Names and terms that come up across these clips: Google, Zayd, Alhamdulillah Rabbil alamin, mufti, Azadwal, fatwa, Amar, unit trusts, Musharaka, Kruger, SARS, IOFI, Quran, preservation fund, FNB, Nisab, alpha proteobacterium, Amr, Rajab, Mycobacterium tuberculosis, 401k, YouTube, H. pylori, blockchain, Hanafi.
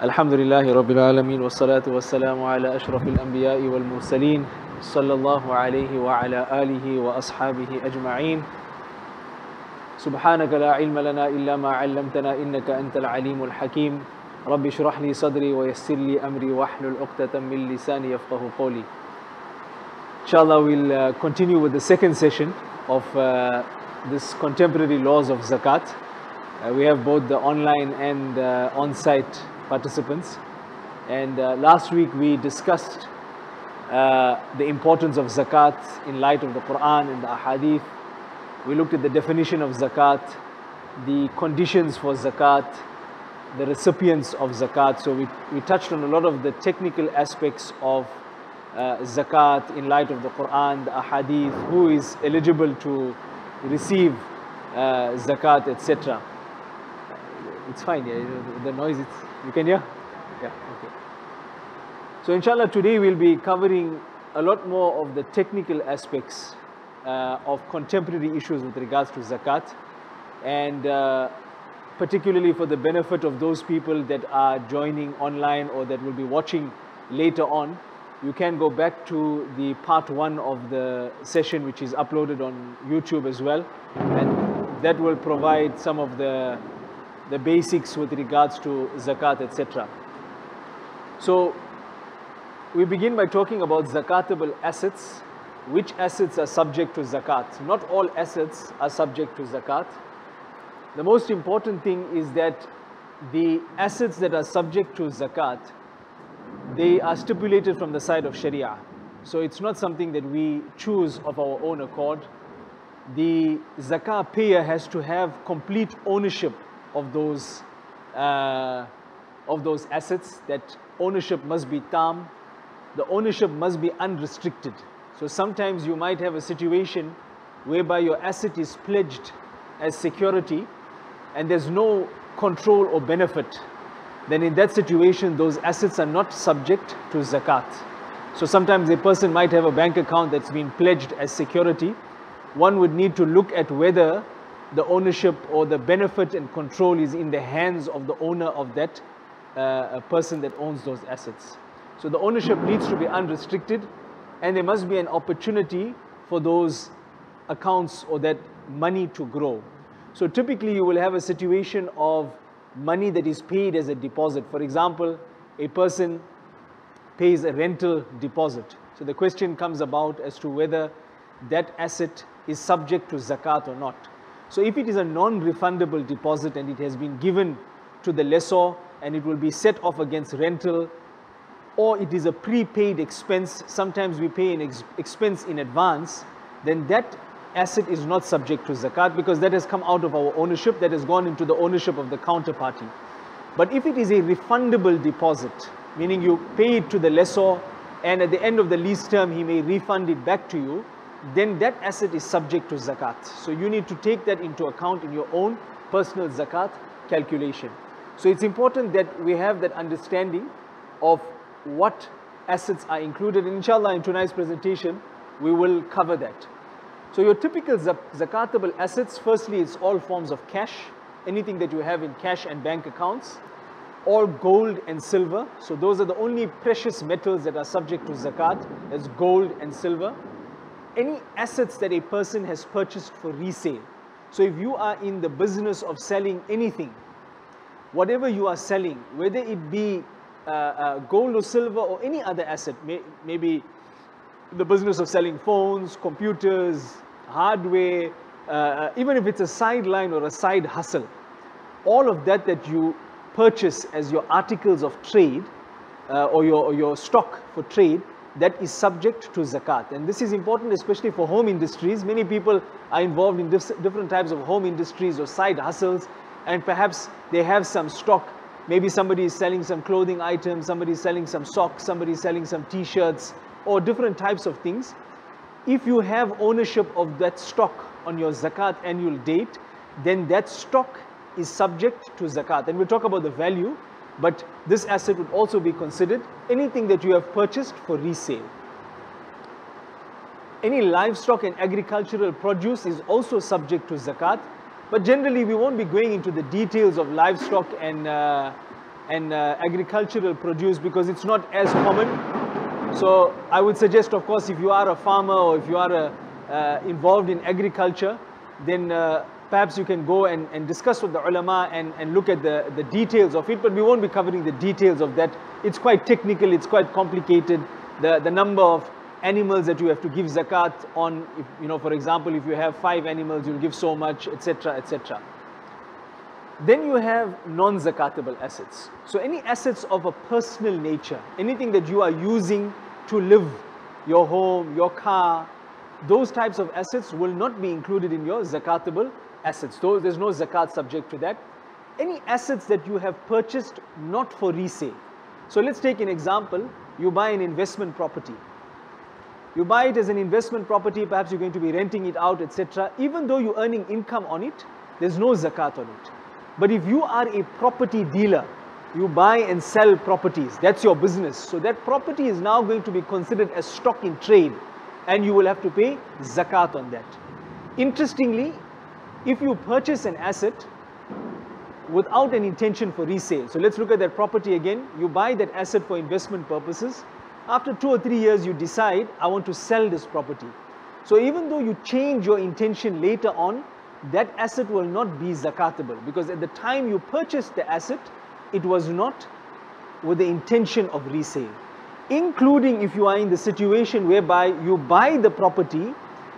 Alhamdulillah Rabbil alamin, wassalatu wassalamu ala ashrafil anbiya'i wal mursaleen, sallallahu alayhi wa ala alihi wa ashabihi ajma'in. Subhanaka la ilma lana illa ma 'allamtana innaka antal alimul hakim. Rabbi shrah li sadri wa yassir li amri wahlul 'uqdatan min lisani yafqahu qawli. Inshallah, we'll continue with the second session of this contemporary laws of zakat. We have both the online and on-site participants, and last week we discussed the importance of zakat in light of the Quran and the hadith. We looked at the definition of zakat, the conditions for zakat, the recipients of zakat. So we touched on a lot of the technical aspects of zakat in light of the Quran, the hadith, who is eligible to receive zakat, etc. It's fine, yeah, the noise, it's, you can hear? Yeah, okay. So inshallah, today we'll be covering a lot more of the technical aspects of contemporary issues with regards to zakat, and particularly for the benefit of those people that are joining online or that will be watching later on. You can go back to the part 1 of the session, which is uploaded on YouTube as well, and that will provide some of the basics with regards to zakat, etc. So we begin by talking about zakatable assets. Which assets are subject to zakat? Not all assets are subject to zakat. The most important thing is that the assets that are subject to zakat, they are stipulated from the side of Sharia. So it's not something that we choose of our own accord. The zakat payer has to have complete ownership of those assets. That ownership must be tam. The ownership must be unrestricted. So sometimes you might have a situation whereby your asset is pledged as security and there's no control or benefit. Then in that situation, those assets are not subject to zakat. So sometimes a person might have a bank account that's been pledged as security. One would need to look at whether the ownership or the benefit and control is in the hands of the owner of that person that owns those assets. So the ownership needs to be unrestricted, and there must be an opportunity for those accounts or that money to grow. So typically you will have a situation of money that is paid as a deposit. For example, a person pays a rental deposit. So the question comes about as to whether that asset is subject to zakat or not. So if it is a non-refundable deposit and it has been given to the lessor and it will be set off against rental, or it is a prepaid expense, sometimes we pay an expense in advance, then that asset is not subject to zakat because that has come out of our ownership, that has gone into the ownership of the counterparty. But if it is a refundable deposit, meaning you pay it to the lessor and at the end of the lease term he may refund it back to you, then that asset is subject to zakat. So you need to take that into account in your own personal zakat calculation. So it's important that we have that understanding of what assets are included. And inshallah, in tonight's presentation, we will cover that. So your typical zakatable assets, firstly, it's all forms of cash, anything that you have in cash and bank accounts, all gold and silver. So those are the only precious metals that are subject to zakat, as gold and silver. Any assets that a person has purchased for resale. So if you are in the business of selling anything, whatever you are selling, whether it be gold or silver or any other asset, maybe the business of selling phones, computers, hardware, even if it's a sideline or a side hustle, all of that that you purchase as your articles of trade or your stock for trade, that is subject to zakat. And this is important especially for home industries. Many people are involved in different types of home industries or side hustles, and perhaps they have some stock. Maybe somebody is selling some clothing items, somebody is selling some socks, somebody is selling some t-shirts or different types of things. If you have ownership of that stock on your zakat annual date, then that stock is subject to zakat. And we'll talk about the value, but this asset would also be considered anything that you have purchased for resale. Any livestock and agricultural produce is also subject to zakat, but generally we won't be going into the details of livestock and and agricultural produce, because it's not as common. So I would suggest, of course, if you are a farmer or if you are involved in agriculture, then perhaps you can go and discuss with the ulama and look at the details of it. But we won't be covering the details of that. It's quite technical, it's quite complicated. The number of animals that you have to give zakat on, if, you know, for example, if you have 5 animals, you'll give so much, etc., etc. Then you have non-zakatable assets. So any assets of a personal nature, anything that you are using to live, your home, your car, those types of assets will not be included in your zakatable assets. So there's no zakat subject to that. Any assets that you have purchased not for resale. So let's take an example. You buy an investment property. You buy it as an investment property, perhaps you're going to be renting it out, etc. Even though you're earning income on it, there's no zakat on it. But if you are a property dealer, you buy and sell properties, that's your business. So that property is now going to be considered as stock in trade, and you will have to pay zakat on that. Interestingly, if you purchase an asset without an intention for resale, so let's look at that property again. You buy that asset for investment purposes. After 2 or 3 years, you decide, I want to sell this property. So even though you change your intention later on, that asset will not be zakatable, because at the time you purchased the asset, it was not with the intention of resale. Including if you are in the situation whereby you buy the property,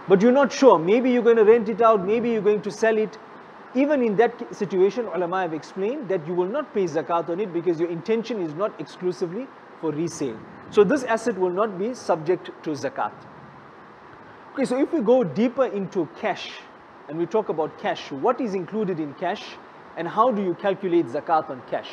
but you're not sure, maybe you're going to rent it out, maybe you're going to sell it. Even in that situation, ulama have explained that you will not pay zakat on it, because your intention is not exclusively for resale. So this asset will not be subject to zakat. Okay, so if we go deeper into cash, and we talk about cash, what is included in cash and how do you calculate zakat on cash?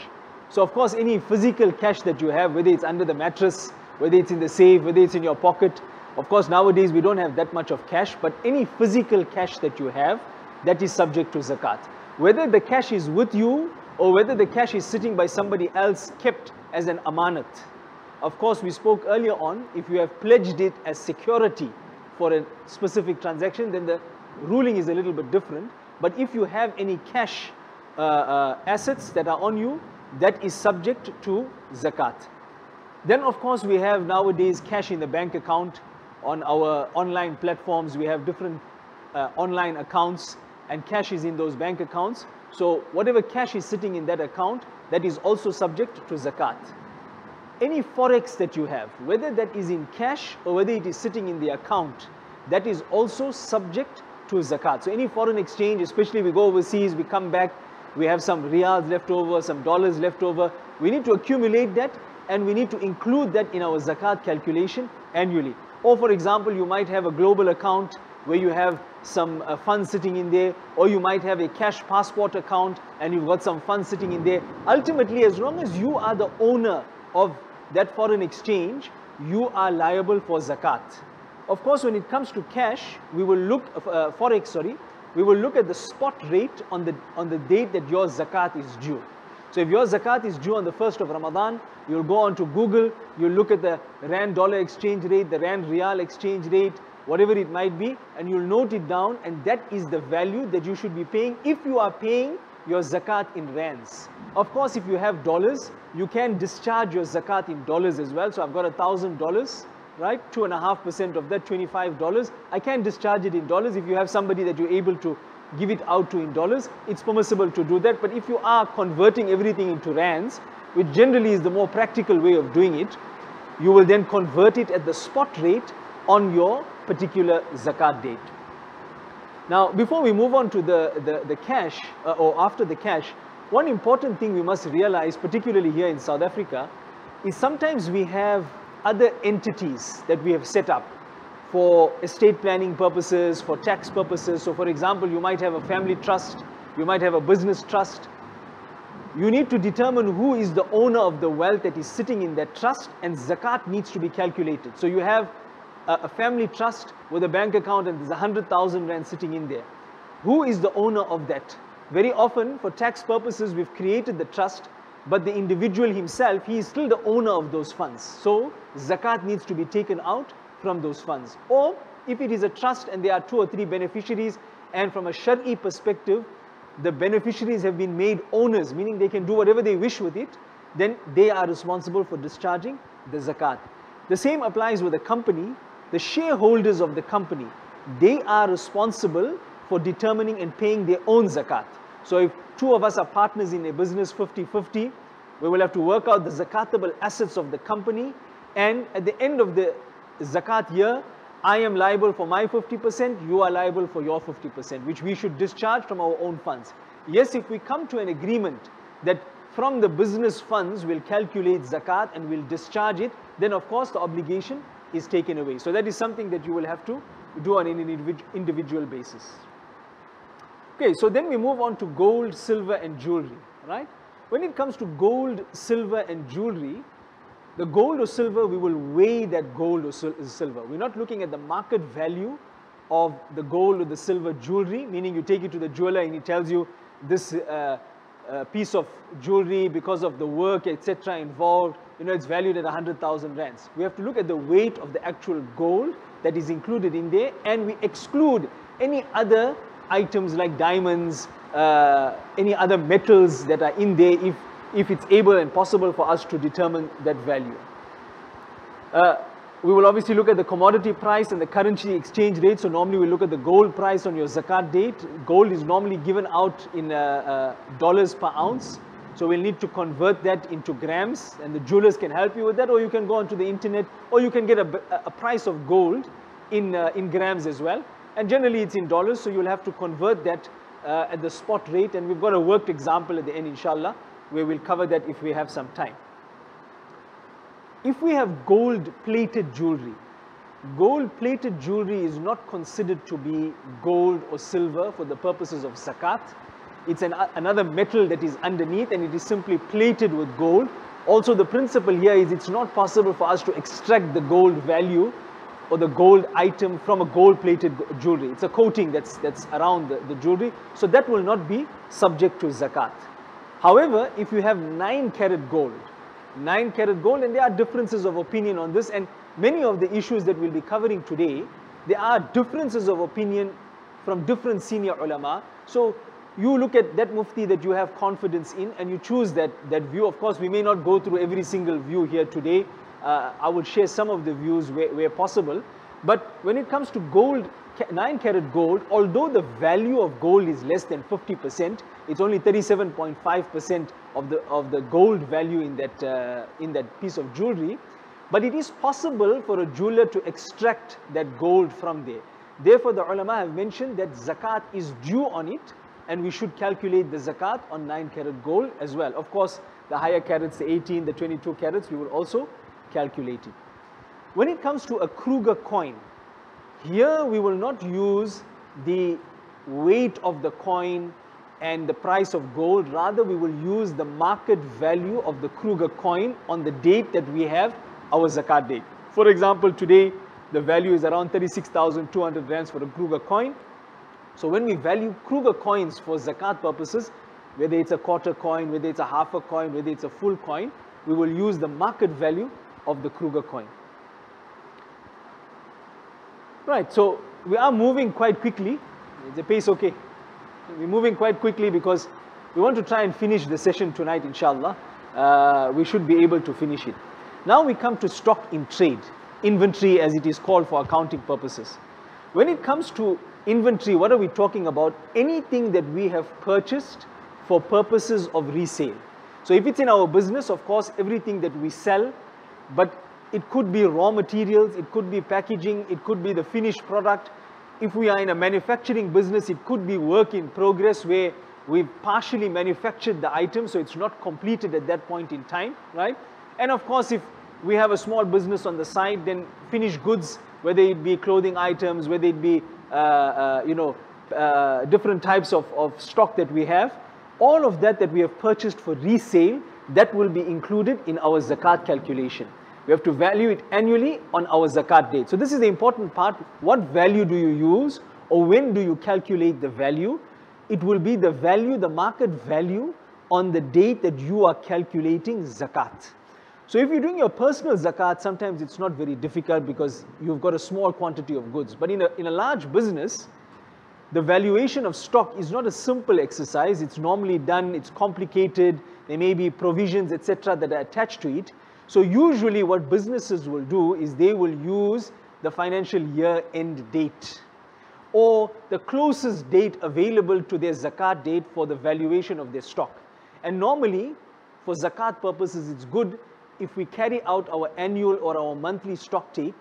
So of course, any physical cash that you have, whether it's under the mattress, whether it's in the safe, whether it's in your pocket, of course nowadays we don't have that much of cash, but any physical cash that you have, that is subject to zakat. Whether the cash is with you or whether the cash is sitting by somebody else kept as an amanat. Of course, we spoke earlier on, if you have pledged it as security for a specific transaction, then the ruling is a little bit different. But if you have any cash assets that are on you, that is subject to zakat. Then of course we have nowadays cash in the bank account. On our online platforms we have different online accounts, and cash is in those bank accounts. So whatever cash is sitting in that account, that is also subject to zakat. Any forex that you have, whether that is in cash or whether it is sitting in the account, that is also subject to zakat. So any foreign exchange, especially we go overseas, we come back, we have some riyals left over, some dollars left over, we need to accumulate that and we need to include that in our zakat calculation annually. Or for example, you might have a global account where you have some funds sitting in there, or you might have a cash passport account and you've got some funds sitting in there. Ultimately, as long as you are the owner of that foreign exchange, you are liable for zakat. Of course, when it comes to cash, we will look forex, we will look at the spot rate on the date that your zakat is due. So if your zakat is due on the 1st of Ramadan, you'll go on to Google, you'll look at the Rand dollar exchange rate, the Rand Real exchange rate, whatever it might be, and you'll note it down, and that is the value that you should be paying if you are paying your zakat in rands. Of course, if you have dollars, you can discharge your zakat in dollars as well. So I've got $1,000. Right, 2.5% of that, $25, I can discharge it in dollars. If you have somebody that you're able to give it out to in dollars, it's permissible to do that. But if you are converting everything into rands, which generally is the more practical way of doing it, you will then convert it at the spot rate on your particular zakat date. Now, before we move on to the cash, or after the cash, one important thing we must realize, particularly here in South Africa, is sometimes we have other entities that we have set up for estate planning purposes, for tax purposes. So for example, you might have a family trust, you might have a business trust. You need to determine who is the owner of the wealth that is sitting in that trust, and zakat needs to be calculated. So you have a family trust with a bank account and there's 100,000 rand sitting in there. Who is the owner of that? Very often for tax purposes, we've created the trust, but the individual himself, he is still the owner of those funds. So zakat needs to be taken out from those funds. Or if it is a trust and there are 2 or 3 beneficiaries, and from a Shari perspective, the beneficiaries have been made owners, meaning they can do whatever they wish with it, then they are responsible for discharging the zakat. The same applies with a company. The shareholders of the company, they are responsible for determining and paying their own zakat. So if two of us are partners in a business 50-50, we will have to work out the zakatable assets of the company, and at the end of the zakat year, I am liable for my 50%, you are liable for your 50%, which we should discharge from our own funds. Yes, if we come to an agreement that from the business funds we'll calculate zakat and we'll discharge it, then of course the obligation is taken away. So that is something that you will have to do on an individual basis. Okay, so then we move on to gold, silver and jewelry, right? When it comes to gold, silver and jewelry, the gold or silver, we will weigh that gold or silver. We're not looking at the market value of the gold or the silver jewelry, meaning you take it to the jeweler and he tells you this piece of jewelry, because of the work, etc. involved, you know, it's valued at 100,000 rands. We have to look at the weight of the actual gold that is included in there, and we exclude any other items like diamonds, any other metals that are in there if it's able and possible for us to determine that value. We will obviously look at the commodity price and the currency exchange rate. So normally we look at the gold price on your zakat date. Gold is normally given out in dollars per ounce. So we'll need to convert that into grams, and the jewelers can help you with that, or you can go onto the internet, or you can get a price of gold in grams as well. And generally it's in dollars, so you'll have to convert that at the spot rate, and we've got a worked example at the end, inshallah, where we'll cover that if we have some time. If we have gold-plated jewelry is not considered to be gold or silver for the purposes of zakat. It's another metal that is underneath, and it is simply plated with gold. Also, the principle here is it's not possible for us to extract the gold value or the gold item from a gold-plated jewelry. It's a coating that's around the jewelry, so that will not be subject to zakat. However, if you have 9-karat gold, 9-karat gold, and there are differences of opinion on this, and many of the issues that we'll be covering today, there are differences of opinion from different senior ulama. So you look at that mufti that you have confidence in, and you choose that view. Of course, we may not go through every single view here today. I will share some of the views where possible. But when it comes to gold, 9-karat gold, although the value of gold is less than 50%, it's only 37.5% of the gold value in that piece of jewelry, but it is possible for a jeweler to extract that gold from there. Therefore, the ulama have mentioned that zakat is due on it, and we should calculate the zakat on 9-karat gold as well. Of course, the higher carats, the 18, the 22 carats, we will also calculate it. When it comes to a Kruger coin, here we will not use the weight of the coin and the price of gold. Rather, we will use the market value of the Kruger coin on the date that we have our zakat date. For example, today the value is around 36,200 rands for a Kruger coin. So when we value Kruger coins for zakat purposes, whether it's a quarter coin, whether it's a half a coin, whether it's a full coin, we will use the market value of the Kruger coin. Right, so we are moving quite quickly. Is the pace okay? We're moving quite quickly because we want to try and finish the session tonight, inshallah. We should be able to finish it. Now we come to stock in trade, inventory as it is called for accounting purposes. When it comes to inventory, what are we talking about? Anything that we have purchased for purposes of resale. So if it's in our business, of course, everything that we sell, but it could be raw materials, it could be packaging, it could be the finished product. If we are in a manufacturing business, it could be work in progress where we've partially manufactured the item, so it's not completed at that point in time, right? And of course, if we have a small business on the side, then finished goods, whether it be clothing items, whether it be different types of stock that we have, all of that we have purchased for resale, that will be included in our zakat calculation. We have to value it annually on our zakat date. So this is the important part. What value do you use, or when do you calculate the value? It will be the value, the market value on the date that you are calculating zakat. So if you're doing your personal zakat, sometimes it's not very difficult because you've got a small quantity of goods. But in a large business, the valuation of stock is not a simple exercise. It's normally done, it's complicated, there may be provisions, etc. that are attached to it. So usually what businesses will do is they will use the financial year-end date or the closest date available to their zakat date for the valuation of their stock. And normally, for zakat purposes, it's good if we carry out our annual or our monthly stock take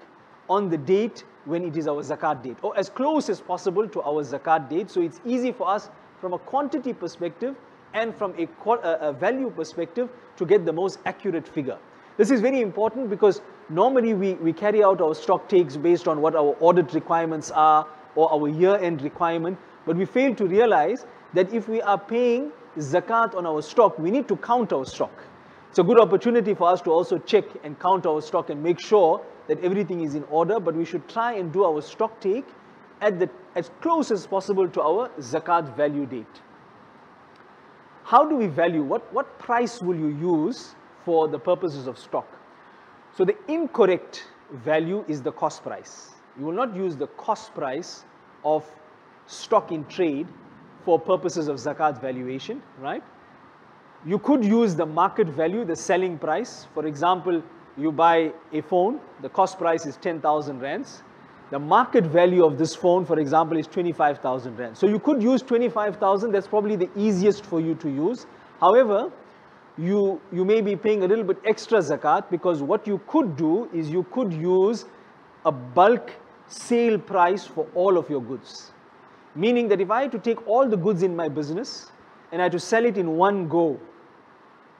on the date when it is our zakat date, or as close as possible to our zakat date, so it's easy for us from a quantity perspective and from a value perspective to get the most accurate figure. This is very important because normally we carry out our stock takes based on what our audit requirements are or our year-end requirement, but we fail to realize that if we are paying zakat on our stock, we need to count our stock. It's a good opportunity for us to also check and count our stock and make sure that everything is in order, but we should try and do our stock take at as close as possible to our zakat value date. How do we value? What price will you use for the purposes of stock? So the incorrect value is the cost price. You will not use the cost price of stock in trade for purposes of zakat valuation, right? You could use the market value, the selling price. For example, you buy a phone, the cost price is 10,000 rands. The market value of this phone, for example, is 25,000 rands. So you could use 25,000, that's probably the easiest for you to use. However, you may be paying a little bit extra zakat, because what you could do is you could use a bulk sale price for all of your goods. Meaning that if I had to take all the goods in my business and I had to sell it in one go,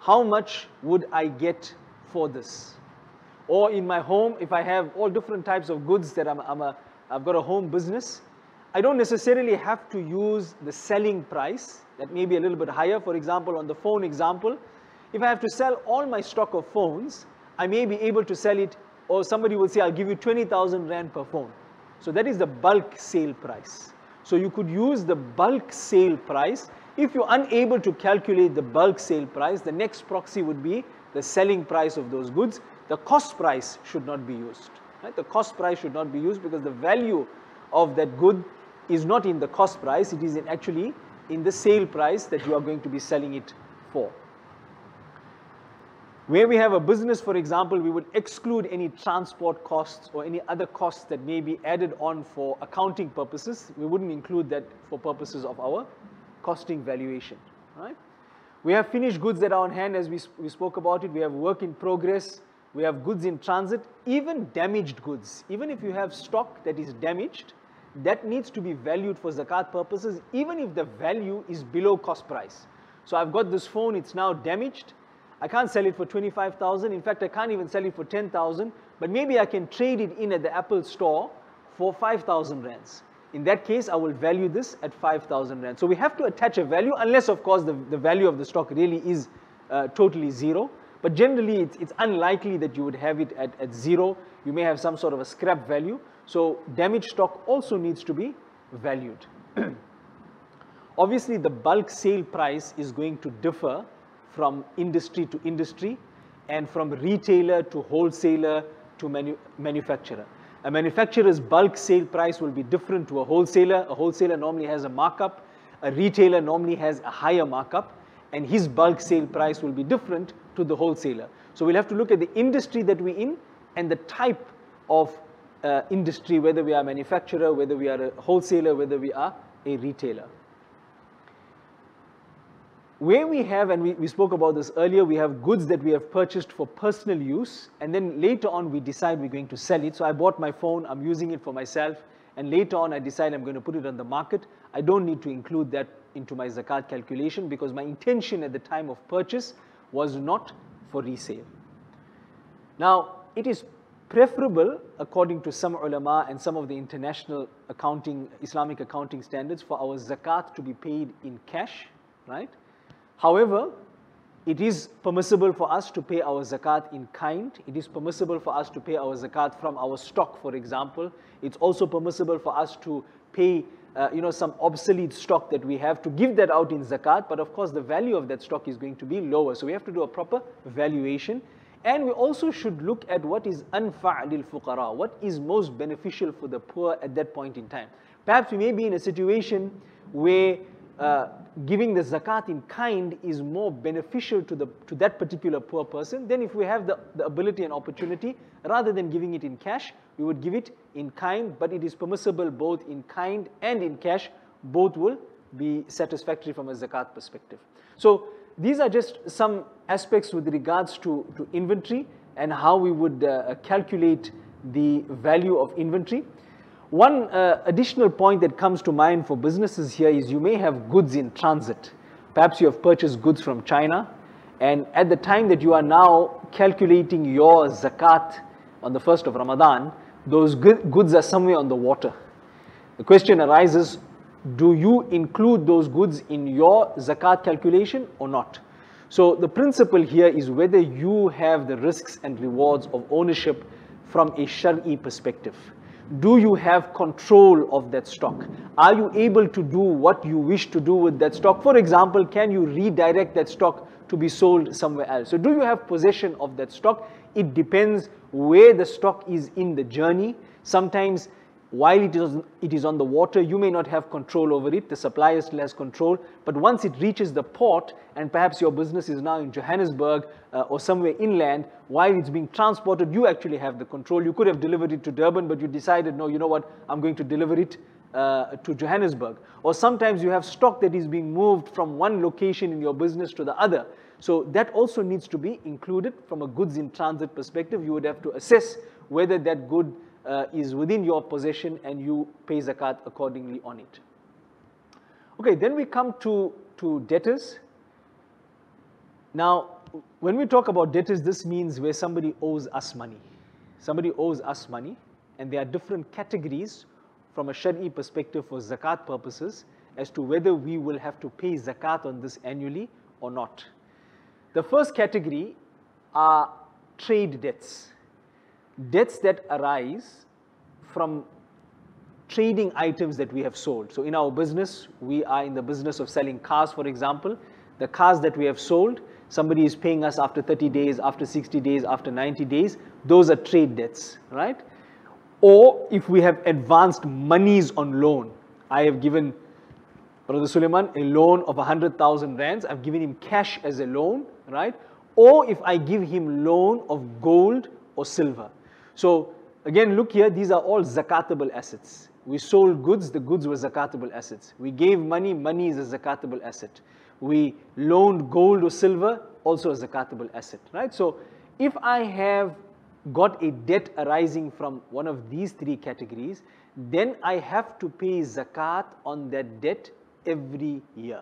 how much would I get for this? Or in my home, if I have all different types of goods that I've got a home business, I don't necessarily have to use the selling price. That may be a little bit higher. For example, on the phone example, if I have to sell all my stock of phones, I may be able to sell it, or somebody will say, I'll give you 20,000 rand per phone. So that is the bulk sale price. So you could use the bulk sale price. If you're unable to calculate the bulk sale price, the next proxy would be the selling price of those goods. The cost price should not be used, right? The cost price should not be used because the value of that good is not in the cost price, it is actually in the sale price that you are going to be selling it for. Where we have a business, for example, we would exclude any transport costs or any other costs that may be added on for accounting purposes. We wouldn't include that for purposes of our costing valuation, right? We have finished goods that are on hand, as we spoke about it. We have work in progress. We have goods in transit, even damaged goods. Even if you have stock that is damaged, that needs to be valued for zakat purposes, even if the value is below cost price. So I've got this phone, it's now damaged. I can't sell it for 25,000. In fact, I can't even sell it for 10,000, but maybe I can trade it in at the Apple store for 5,000 rands. In that case, I will value this at 5,000 rand. So we have to attach a value, unless of course the value of the stock really is totally zero. But generally, it's unlikely that you would have it at zero. You may have some sort of a scrap value. So damaged stock also needs to be valued. Obviously, the bulk sale price is going to differ from industry to industry and from retailer to wholesaler to manufacturer. A manufacturer's bulk sale price will be different to a wholesaler. A wholesaler normally has a markup. A retailer normally has a higher markup, and his bulk sale price will be different to the wholesaler. So we'll have to look at the industry that we're in and the type of industry, whether we are a manufacturer, whether we are a wholesaler, whether we are a retailer. Where we have, and we spoke about this earlier, we have goods that we have purchased for personal use, and then later on we decide we're going to sell it. So I bought my phone, I'm using it for myself, and later on I decide I'm going to put it on the market. I don't need to include that into my zakat calculation because my intention at the time of purchase was not for resale. Now, it is preferable, according to some ulama and some of the international accounting, Islamic accounting standards, for our zakat to be paid in cash, right? However, it is permissible for us to pay our zakat in kind. It is permissible for us to pay our zakat from our stock, for example. It's also permissible for us to pay some obsolete stock that we have, to give that out in zakat, but of course the value of that stock is going to be lower. So we have to do a proper valuation. And we also should look at what is anfa' lil fuqara, what is most beneficial for the poor at that point in time. Perhaps we may be in a situation where giving the zakat in kind is more beneficial to that particular poor person. Then if we have the ability and opportunity, rather than giving it in cash, we would give it in kind, but it is permissible both in kind and in cash. Both will be satisfactory from a zakat perspective. So these are just some aspects with regards to inventory and how we would calculate the value of inventory. One additional point that comes to mind for businesses here is you may have goods in transit. Perhaps you have purchased goods from China, and at the time that you are now calculating your zakat on the 1st of Ramadan, those goods are somewhere on the water. The question arises, do you include those goods in your zakat calculation or not? So the principle here is whether you have the risks and rewards of ownership from a Shari'i perspective. Do you have control of that stock? Are you able to do what you wish to do with that stock? For example, can you redirect that stock to be sold somewhere else? So do you have possession of that stock? It depends where the stock is in the journey. Sometimes while it is on the water, you may not have control over it. The supplier still has control. But once it reaches the port, and perhaps your business is now in Johannesburg or somewhere inland, while it's being transported, you actually have the control. You could have delivered it to Durban, but you decided, no, you know what, I'm going to deliver it to Johannesburg. Or sometimes you have stock that is being moved from one location in your business to the other. So that also needs to be included from a goods in transit perspective. You would have to assess whether that good is within your possession and you pay zakat accordingly on it. Okay, then we come to debtors. Now, when we talk about debtors, this means where somebody owes us money. Somebody owes us money, and there are different categories from a Shari'i perspective for zakat purposes as to whether we will have to pay zakat on this annually or not. The first category are trade debts. Debts that arise from trading items that we have sold. So in our business, we are in the business of selling cars, for example. The cars that we have sold, somebody is paying us after 30 days, after 60 days, after 90 days. Those are trade debts, right? Or if we have advanced monies on loan. I have given Brother Suleiman a loan of 100,000 rands. I've given him cash as a loan, right? Or if I give him loan of gold or silver. So again, look here, these are all zakatable assets. We sold goods, the goods were zakatable assets. We gave money, money is a zakatable asset. We loaned gold or silver, also a zakatable asset, right? So if I have got a debt arising from one of these three categories, then I have to pay zakat on that debt every year.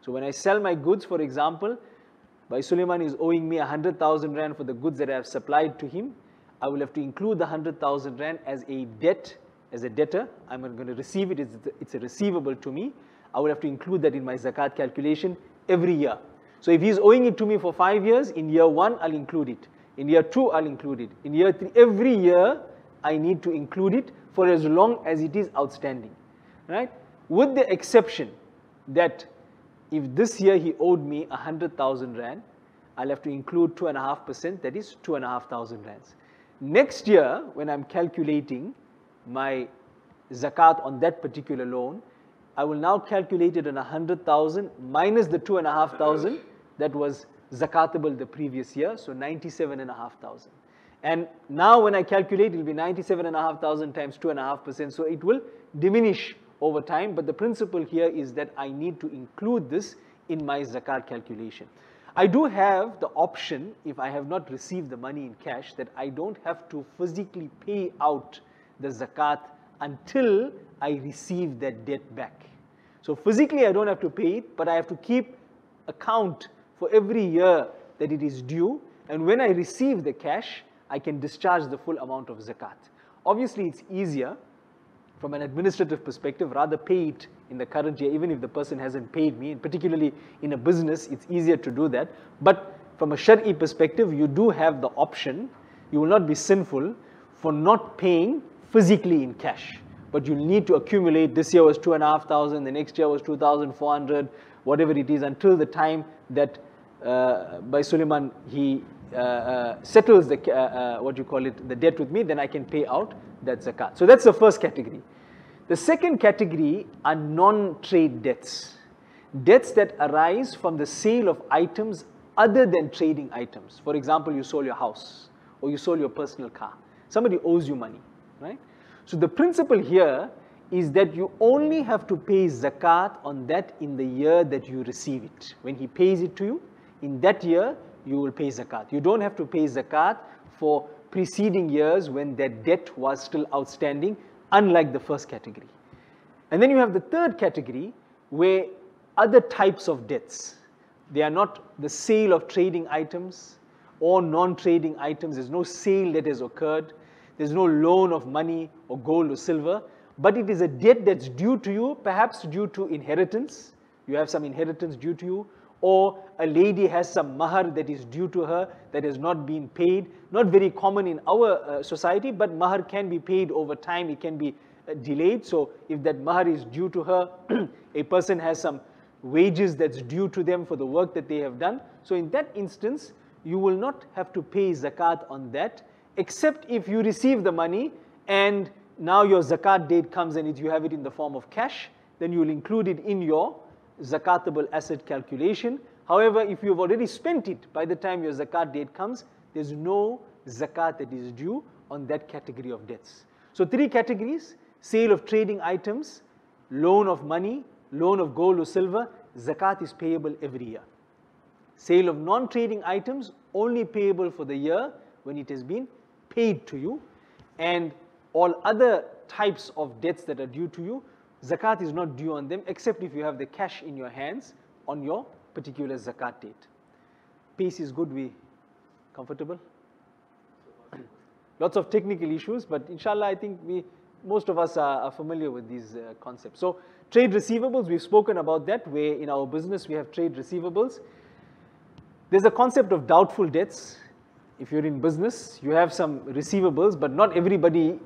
So when I sell my goods, for example, Bhai Suleiman is owing me 100,000 rand for the goods that I have supplied to him. I will have to include the 100,000 rand as a debt, as a debtor. I'm going to receive it, it's a receivable to me. I will have to include that in my zakat calculation every year. So if he's owing it to me for 5 years, in year 1, I'll include it. In year 2, I'll include it. In year 3, every year, I need to include it for as long as it is outstanding, right? With the exception that if this year he owed me 100,000 rand, I'll have to include 2.5%, that is 2,500 rands. Next year, when I'm calculating my zakat on that particular loan, I will now calculate it on 100,000 minus the 2,500 that was zakatable the previous year, so 97,500. And now when I calculate, it will be 97,500 times 2.5%, so it will diminish over time. But the principle here is that I need to include this in my zakat calculation. I do have the option, if I have not received the money in cash, that I don't have to physically pay out the zakat until I receive that debt back. So physically I don't have to pay it, but I have to keep account for every year that it is due, and when I receive the cash, I can discharge the full amount of zakat. Obviously it's easier from an administrative perspective, rather pay it in the current year, even if the person hasn't paid me, and particularly in a business, it's easier to do that. But from a Shari'i perspective, you do have the option. You will not be sinful for not paying physically in cash, but you'll need to accumulate. This year was 2,500, the next year was 2,400, whatever it is, until the time that by Suleiman, he settles the, the debt with me, then I can pay out that zakat. So that's the first category. The second category are non-trade debts. Debts that arise from the sale of items other than trading items. For example, you sold your house or you sold your personal car. Somebody owes you money, right? So the principle here is that you only have to pay zakat on that in the year that you receive it. When he pays it to you, in that year, you will pay zakat. You don't have to pay zakat for preceding years when that debt was still outstanding, unlike the first category. And then you have the third category, where other types of debts. They are not the sale of trading items or non-trading items. There's no sale that has occurred. There's no loan of money or gold or silver. But it is a debt that's due to you, perhaps due to inheritance. You have some inheritance due to you. Or a lady has some mahar that is due to her that has not been paid. Not very common in our society, but mahar can be paid over time. It can be delayed. So if that mahar is due to her, a person has some wages that's due to them for the work that they have done. So in that instance, you will not have to pay zakat on that, except if you receive the money and now your zakat date comes and you have it in the form of cash, then you will include it in your zakatable asset calculation. However, if you've already spent it by the time your zakat date comes, there's no zakat that is due on that category of debts. So three categories: sale of trading items, loan of money, loan of gold or silver. Zakat is payable every year. Sale of non-trading items, only payable for the year when it has been paid to you. And all other types of debts that are due to you, zakat is not due on them, except if you have the cash in your hands on your particular zakat date. Pace is good, we comfortable? Lots of technical issues, but inshallah, I think most of us are familiar with these concepts. So trade receivables, we've spoken about that, where in our business we have trade receivables. There's a concept of doubtful debts. If you're in business, you have some receivables, but not everybody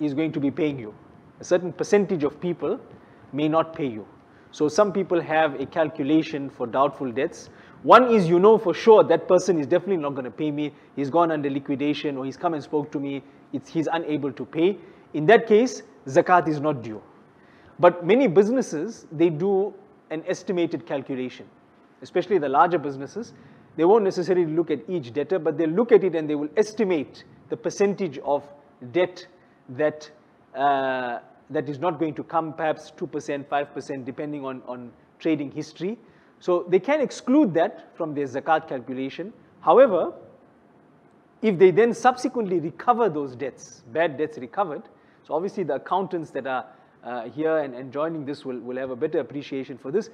is going to be paying you. A certain percentage of people may not pay you. So some people have a calculation for doubtful debts. One is, you know for sure that person is definitely not going to pay me. He's gone under liquidation, or he's come and spoke to me. He's unable to pay. In that case, zakat is not due. But many businesses, they do an estimated calculation, especially the larger businesses. They won't necessarily look at each debtor, but they look at it and they will estimate the percentage of debt that is not going to come, perhaps 2%, 5%, depending on trading history. So they can exclude that from their zakat calculation. However, if they then subsequently recover those debts, bad debts recovered, so obviously the accountants that are here and joining this will have a better appreciation for this.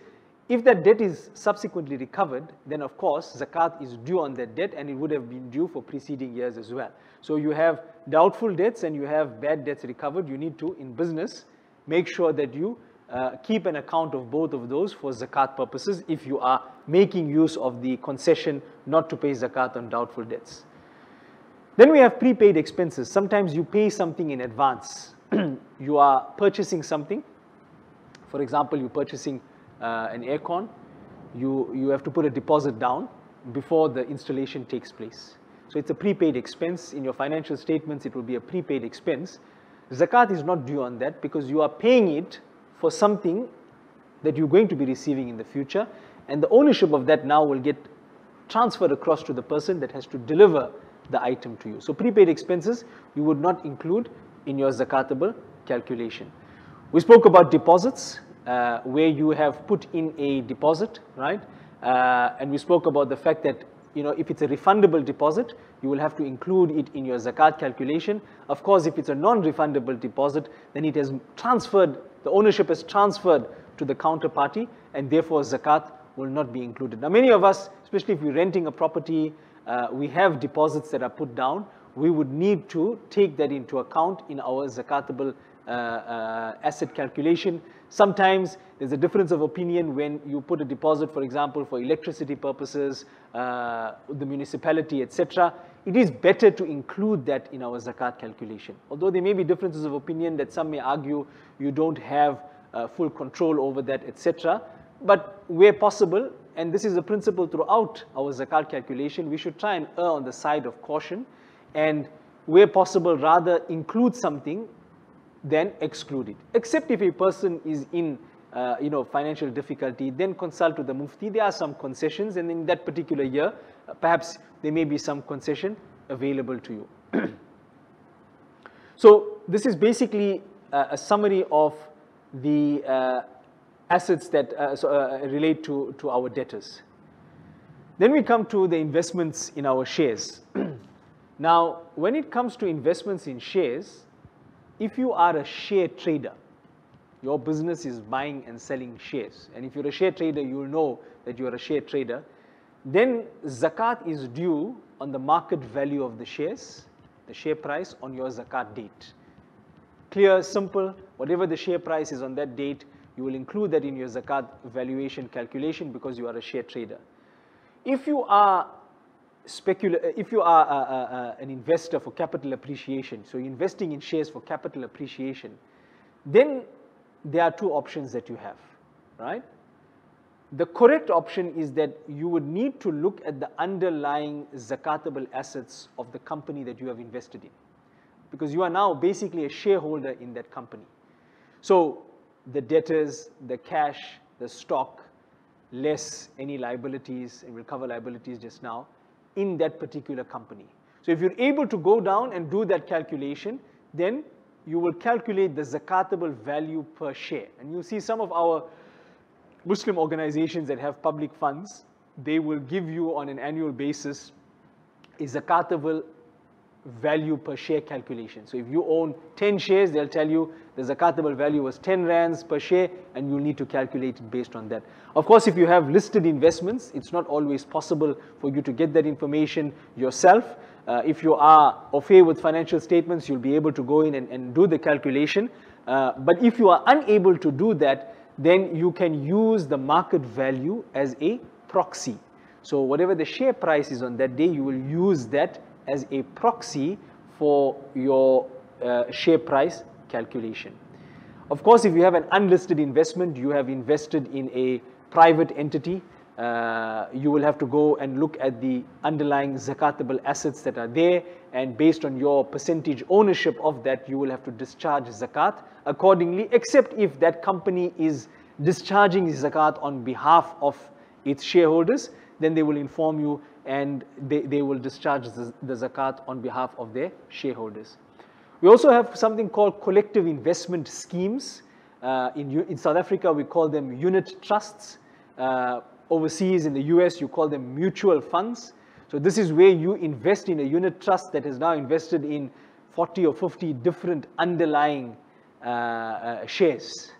If that debt is subsequently recovered, then of course zakat is due on that debt, and it would have been due for preceding years as well. So you have doubtful debts and you have bad debts recovered. You need to, in business, make sure that you keep an account of both of those for zakat purposes if you are making use of the concession not to pay zakat on doubtful debts. Then we have prepaid expenses. Sometimes you pay something in advance. You are purchasing something. For example, you're purchasing an aircon. You have to put a deposit down before the installation takes place. So it's a prepaid expense. In your financial statements, it will be a prepaid expense. Zakat is not due on that because you are paying it for something that you're going to be receiving in the future, and the ownership of that now will get transferred across to the person that has to deliver the item to you. So prepaid expenses you would not include in your zakatable calculation. We spoke about deposits, where you have put in a deposit, right? And we spoke about the fact that, you know, if it's a refundable deposit, you will have to include it in your zakat calculation. Of course, if it's a non-refundable deposit, then it has transferred, the ownership is transferred to the counterparty, and therefore zakat will not be included. Now, many of us, especially if you're renting a property, we have deposits that are put down. We would need to take that into account in our zakatable asset calculation. Sometimes there's a difference of opinion when you put a deposit, for example, for electricity purposes, the municipality, etc. It is better to include that in our zakat calculation. Although there may be differences of opinion that some may argue you don't have full control over that, etc. But where possible, and this is a principle throughout our zakat calculation, we should try and err on the side of caution, and where possible rather include something then exclude it. Except if a person is in financial difficulty, then consult with the mufti. There are some concessions, and in that particular year, perhaps there may be some concession available to you. So this is basically a summary of the assets that relate to our debtors. Then we come to the investments in our shares. Now, when it comes to investments in shares, if you are a share trader, your business is buying and selling shares. And if you're a share trader, you'll know that you're a share trader. Then zakat is due on the market value of the shares, the share price on your zakat date. Clear, simple, whatever the share price is on that date, you will include that in your zakat valuation calculation because you are a share trader. If you are an investor for capital appreciation, so you're investing in shares for capital appreciation, then there are two options that you have, right? The correct option is that you would need to look at the underlying zakatable assets of the company that you have invested in, because you are now basically a shareholder in that company. So the debtors, the cash, the stock, less any liabilities, and we'll cover liabilities just now, in that particular company. So if you're able to go down and do that calculation, then you will calculate the zakatable value per share. And you'll see some of our Muslim organizations that have public funds, they will give you on an annual basis a zakatable value per share calculation. So if you own 10 shares, they'll tell you the zakatable value was 10 rands per share, and you'll need to calculate based on that. Of course, if you have listed investments, it's not always possible for you to get that information yourself. If you are au fait with financial statements, you'll be able to go in and do the calculation. But if you are unable to do that, then you can use the market value as a proxy. So whatever the share price is on that day, you will use that as a proxy for your share price calculation. Of course, if you have an unlisted investment, you have invested in a private entity, you will have to go and look at the underlying zakatable assets that are there, and based on your percentage ownership of that, you will have to discharge zakat accordingly, except if that company is discharging zakat on behalf of its shareholders, then they will inform you and they will discharge the zakat on behalf of their shareholders. We also have something called collective investment schemes. In South Africa, we call them unit trusts. Overseas in the US, you call them mutual funds. So this is where you invest in a unit trust that has now invested in 40 or 50 different underlying shares.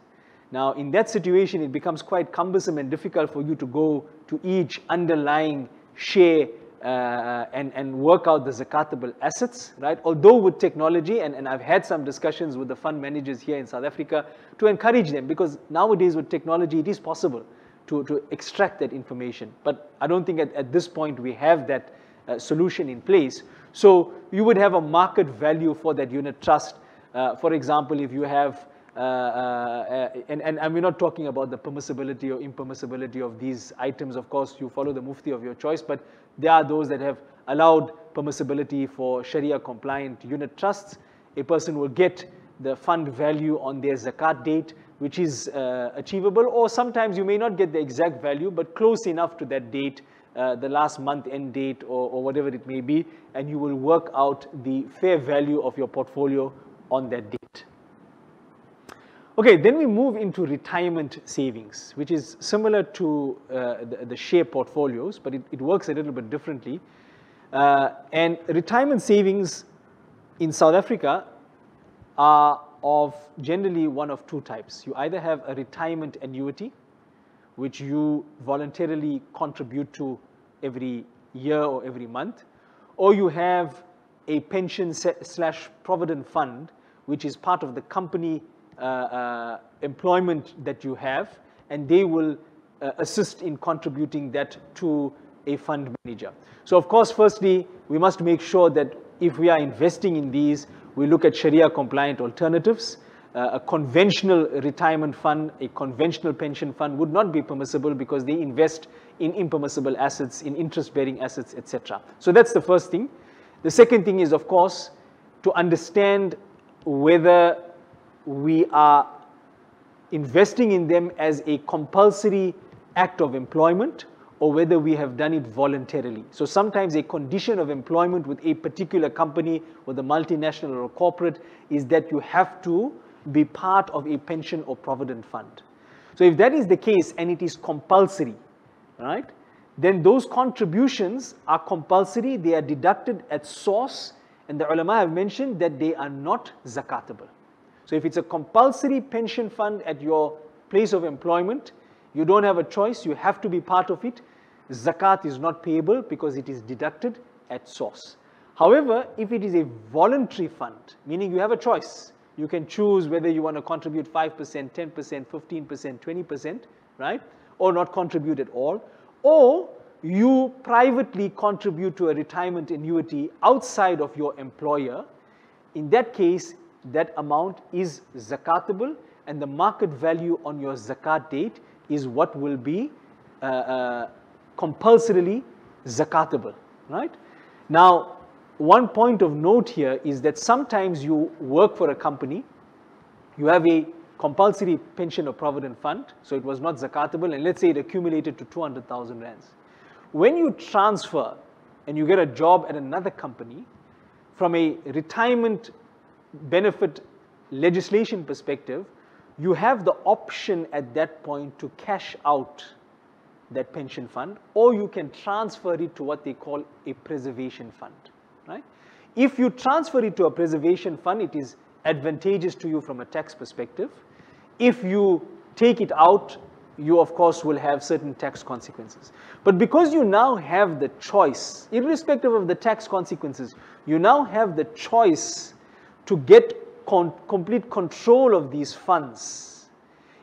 Now, in that situation, it becomes quite cumbersome and difficult for you to go to each underlying share and work out the zakatable assets, right? Although with technology, and I've had some discussions with the fund managers here in South Africa to encourage them, because nowadays with technology, it is possible to extract that information. But I don't think at this point we have that solution in place. So you would have a market value for that unit trust. For example, if you have, and we're not talking about the permissibility or impermissibility of these items. Of course, you follow the mufti of your choice, but there are those that have allowed permissibility for Sharia compliant unit trusts. A person will get the fund value on their zakat date, which is achievable, or sometimes you may not get the exact value, but close enough to that date, the last month end date, or whatever it may be, and you will work out the fair value of your portfolio on that date. Okay, then we move into retirement savings, which is similar to the share portfolios, but it works a little bit differently. And retirement savings in South Africa are of generally one of two types. You either have a retirement annuity, which you voluntarily contribute to every year or every month, or you have a pension slash provident fund, which is part of the company employment that you have, and they will assist in contributing that to a fund manager. So of course, firstly, we must make sure that if we are investing in these, we look at Sharia compliant alternatives. A conventional retirement fund, a conventional pension fund would not be permissible because they invest in impermissible assets, in interest-bearing assets, etc. So that's the first thing. The second thing is, of course, to understand whether we are investing in them as a compulsory act of employment or whether we have done it voluntarily. So sometimes a condition of employment with a particular company or the multinational or corporate is that you have to be part of a pension or provident fund. So if that is the case and it is compulsory, right, then those contributions are compulsory, they are deducted at source, and the ulama have mentioned that they are not zakatable. So if it's a compulsory pension fund at your place of employment, you don't have a choice, you have to be part of it. Zakat is not payable because it is deducted at source. However, if it is a voluntary fund, meaning you have a choice, you can choose whether you want to contribute 5%, 10%, 15%, 20%, right? Or not contribute at all. Or you privately contribute to a retirement annuity outside of your employer. In that case, that amount is zakatable, and the market value on your zakat date is what will be compulsorily zakatable, right? Now, one point of note here is that sometimes you work for a company, you have a compulsory pension or provident fund, so it was not zakatable, and let's say it accumulated to 200,000 rands. When you transfer and you get a job at another company, from a retirement benefit legislation perspective, you have the option at that point to cash out that pension fund, or you can transfer it to what they call a preservation fund, right? If you transfer it to a preservation fund, it is advantageous to you from a tax perspective. If you take it out, you of course will have certain tax consequences. But because you now have the choice, irrespective of the tax consequences, you now have the choice to get complete control of these funds.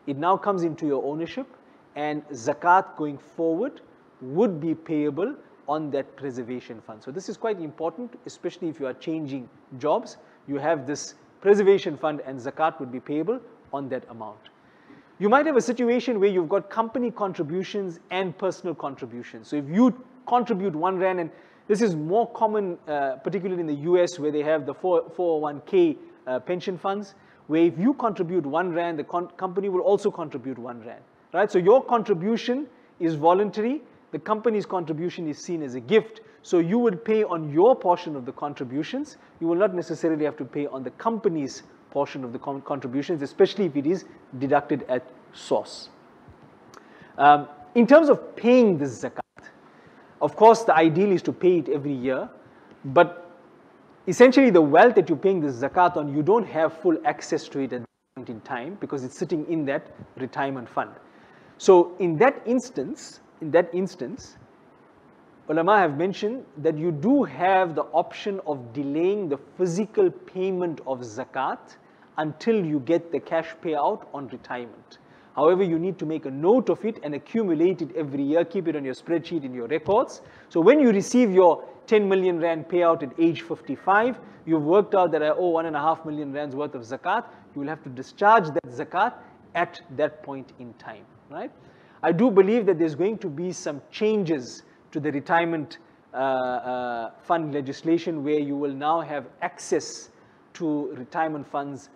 It now comes into your ownership, and zakat going forward would be payable on that preservation fund. So this is quite important, especially if you are changing jobs. You have this preservation fund, and zakat would be payable on that amount. You might have a situation where you've got company contributions and personal contributions. So if you contribute 1 rand, and this is more common, particularly in the US, where they have the 401k pension funds, where if you contribute 1 rand, the company will also contribute 1 rand, right? So your contribution is voluntary, the company's contribution is seen as a gift, so you will pay on your portion of the contributions. You will not necessarily have to pay on the company's portion of the contributions, especially if it is deducted at source. In terms of paying this zakat, of course, the ideal is to pay it every year, but essentially the wealth that you're paying this zakat on, you don't have full access to it at that point in time because it's sitting in that retirement fund. So in that instance, ulama have mentioned that you do have the option of delaying the physical payment of zakat until you get the cash payout on retirement. However, you need to make a note of it and accumulate it every year, keep it on your spreadsheet, in your records. So when you receive your 10 million rand payout at age 55, you've worked out that I owe 1.5 million rands worth of zakat. You will have to discharge that zakat at that point in time, right? I do believe that there's going to be some changes to the retirement fund legislation, where you will now have access to retirement funds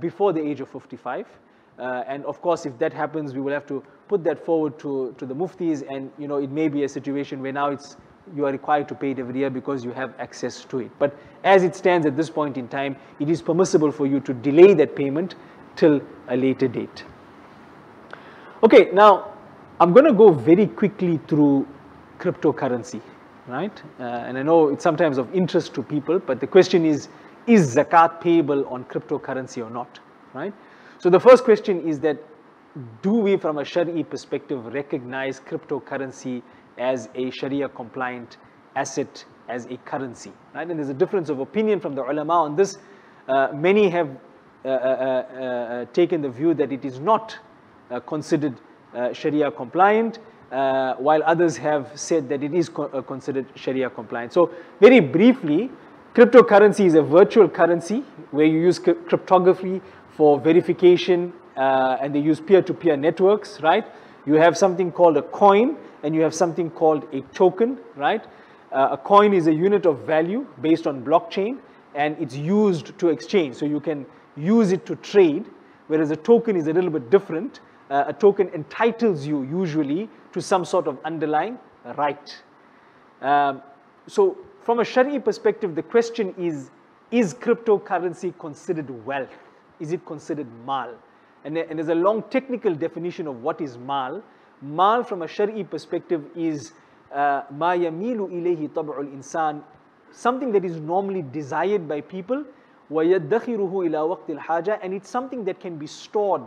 before the age of 55. And of course, if that happens, we will have to put that forward to the muftis, and you know, it may be a situation where now it's, you are required to pay it every year because you have access to it. But as it stands at this point in time, it is permissible for you to delay that payment till a later date. Okay, now I'm going to go very quickly through cryptocurrency, right? And I know it's sometimes of interest to people, but the question is zakat payable on cryptocurrency or not, right? So the first question is that, do we from a Sharia perspective recognize cryptocurrency as a Sharia compliant asset, as a currency, right? And there's a difference of opinion from the ulama on this. Many have taken the view that it is not considered Sharia compliant, while others have said that it is considered Sharia compliant. So very briefly, cryptocurrency is a virtual currency where you use cryptography for verification, and they use peer-to-peer networks, right? You have something called a coin, and you have something called a token, right? A coin is a unit of value based on blockchain, and it's used to exchange. So you can use it to trade, whereas a token is a little bit different. A token entitles you usually to some sort of underlying right. So from a Sharia perspective, the question is cryptocurrency considered wealth? Is it considered mal? And there's a long technical definition of what is mal. Mal from a Sharia perspective is ma yamilu ilayhi tab'ul insan, something that is normally desired by people, wa yaddakhiruhu ila waqtil haja, and it's something that can be stored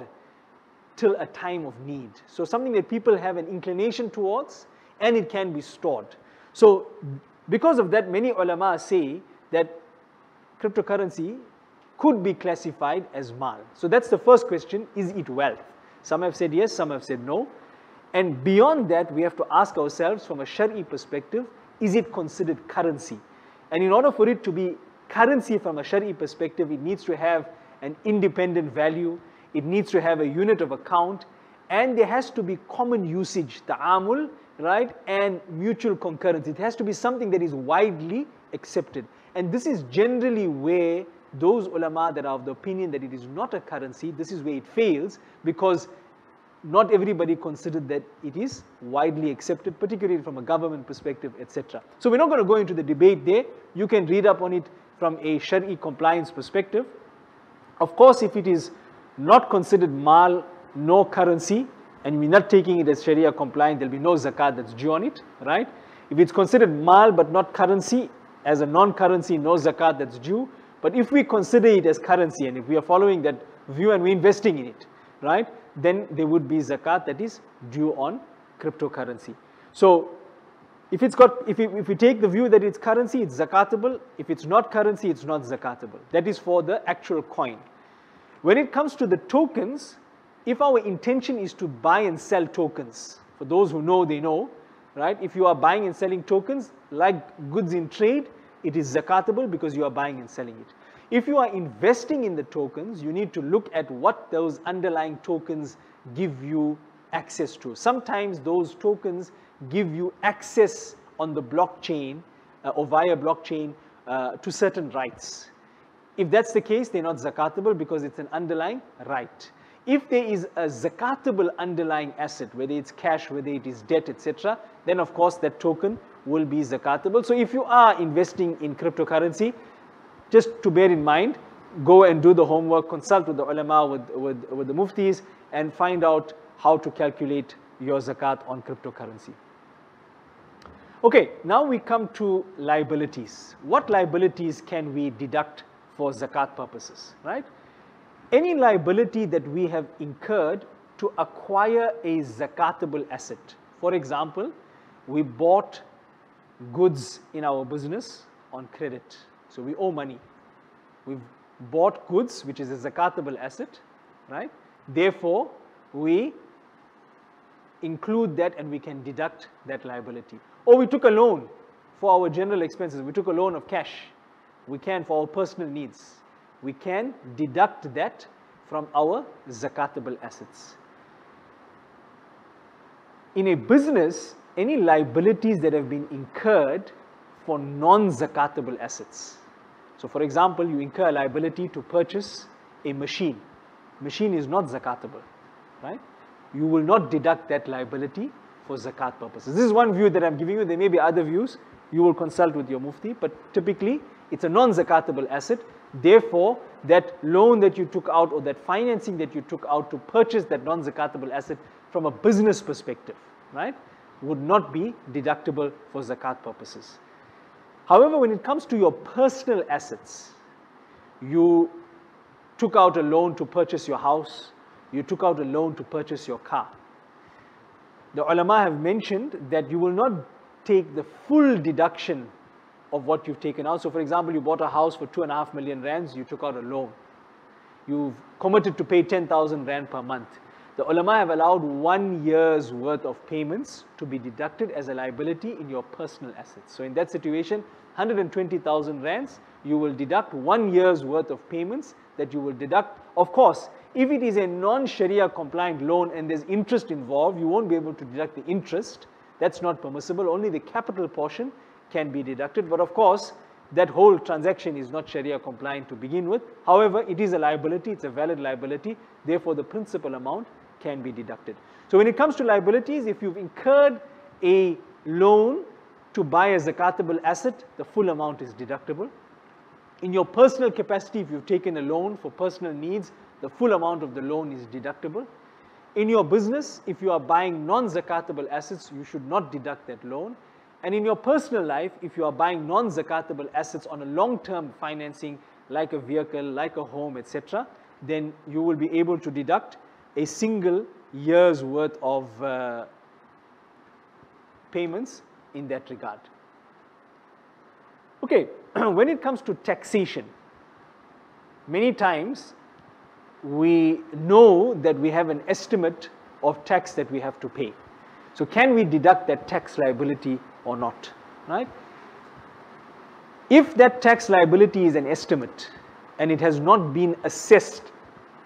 till a time of need. So something that people have an inclination towards and it can be stored. So because of that, many ulama say that cryptocurrency could be classified as mal. So that's the first question, is it wealth? Some have said yes, some have said no. And beyond that, we have to ask ourselves from a Shari'i perspective, is it considered currency? And in order for it to be currency from a Shari'i perspective, it needs to have an independent value, it needs to have a unit of account, and there has to be common usage, ta'amul, right, and mutual concurrence. It has to be something that is widely accepted. And this is generally where those ulama that are of the opinion that it is not a currency, this is where it fails, because not everybody considered that it is widely accepted, particularly from a government perspective, etc. So we're not going to go into the debate there. You can read up on it from a Shari'i compliance perspective. Of course, if it is not considered mal, no currency, and we're not taking it as Sharia compliant, there'll be no zakat that's due on it, right? If it's considered mal but not currency, as a non-currency, no zakat that's due. But if we consider it as currency, and if we are following that view and we're investing in it, right, then there would be zakat that is due on cryptocurrency. So if it's got, if we take the view that it's currency, it's zakatable. If it's not currency, it's not zakatable. That is for the actual coin. When it comes to the tokens, if our intention is to buy and sell tokens, for those who know, they know, right? If you are buying and selling tokens, like goods in trade, it is zakatable because you are buying and selling it. If you are investing in the tokens, you need to look at what those underlying tokens give you access to. Sometimes those tokens give you access on the blockchain or via blockchain to certain rights. If that's the case, they're not zakatable because it's an underlying right. If there is a zakatable underlying asset, whether it's cash, whether it is debt, etc., then of course that token will be zakatable. So if you are investing in cryptocurrency, just to bear in mind, go and do the homework, consult with the ulama, with the muftis, and find out how to calculate your zakat on cryptocurrency. Okay, now we come to liabilities. What liabilities can we deduct for zakat purposes, right? Any liability that we have incurred to acquire a zakatable asset. For example, we bought goods in our business on credit, so we owe money. We've bought goods, which is a zakatable asset, right? Therefore, we include that and we can deduct that liability. Or we took a loan for our general expenses. We took a loan of cash. We can, for our personal needs, we can deduct that from our zakatable assets. In a business, any liabilities that have been incurred for non-zakatable assets. So for example, you incur a liability to purchase a machine. Machine is not zakatable, right? You will not deduct that liability for zakat purposes. This is one view that I'm giving you. There may be other views. You will consult with your mufti, but typically it's a non-zakatable asset. Therefore, that loan that you took out or that financing that you took out to purchase that non-zakatable asset from a business perspective, right, would not be deductible for zakat purposes. However, when it comes to your personal assets, you took out a loan to purchase your house, you took out a loan to purchase your car. The ulama have mentioned that you will not take the full deduction of what you've taken out. So for example, you bought a house for 2.5 million rands, you took out a loan. You've committed to pay 10,000 rand per month. The ulama have allowed 1 year's worth of payments to be deducted as a liability in your personal assets. So in that situation, 120,000 rands, you will deduct 1 year's worth of payments that you will deduct. Of course, if it is a non-Sharia compliant loan and there's interest involved, you won't be able to deduct the interest. That's not permissible. Only the capital portion can be deducted. But of course, that whole transaction is not Sharia compliant to begin with. However, it is a liability, it's a valid liability, therefore the principal amount can be deducted. So when it comes to liabilities, if you've incurred a loan to buy a zakatable asset, the full amount is deductible. In your personal capacity, if you've taken a loan for personal needs, the full amount of the loan is deductible. In your business, if you are buying non-zakatable assets, you should not deduct that loan. And in your personal life, if you are buying non-zakatable assets on a long-term financing, like a vehicle, like a home, etc., then you will be able to deduct a single year's worth of payments in that regard. Okay, when it comes to taxation, many times we know that we have an estimate of tax that we have to pay. So can we deduct that tax liability or not, right? If that tax liability is an estimate and it has not been assessed